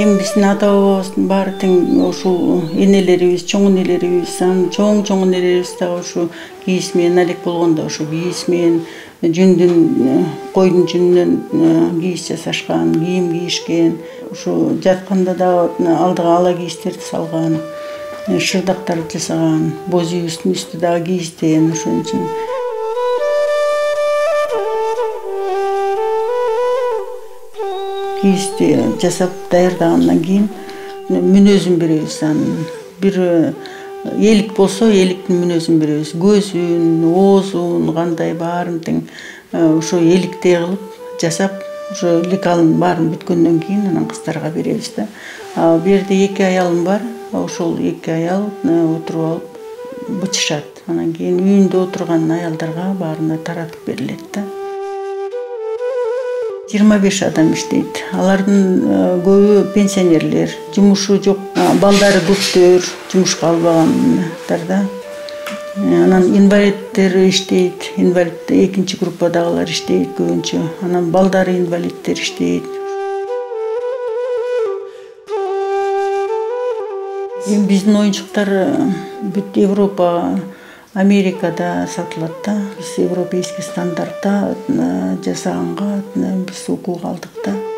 Hem biz nata bartın şu inelerimiz, çoğunelerimiz, çoğunelerimiz de şu giyismeyen alik bulgunda şu giyismeyen cündün koyun cündün giyişçe saçkan, giyim giyişken şu jatkanda da aldığı ala giyiştirdi salgan, şırdaktarı kesagan, bozu üstün üstü daha giyişten şunun için. Giyişti, jasap dayardağından giyin, münözün bireyiz. Bir elik bolsa, eliktin münözün bireyiz. Gözün, oğuzun, kanday barımdın, şu eliktey kılıp, jasap, şu likalın barım bütkünden giyin, anan kızlarga bereyiz. Berde iki ayalım var, uşol iki ayal oturup alıp, bıçışat. Anan giyin, üyünde oturgan ayaldarga barına taratıp beriledi. 25 adam işteydi. Aların köbü pensionerler, jumuşu jok, baldary köptör, jumuşka albaganlar da. Anan invalidler işteydi. Invalid ikinci gruppadagılar işteydi köbünçe. Anan baldary invalidler işteydi. Эми биздин оюнчуктар бүт Европа, Америкa'da satılatta, biz Evropeyski standartta, cesaanga, biz okul kaldık da.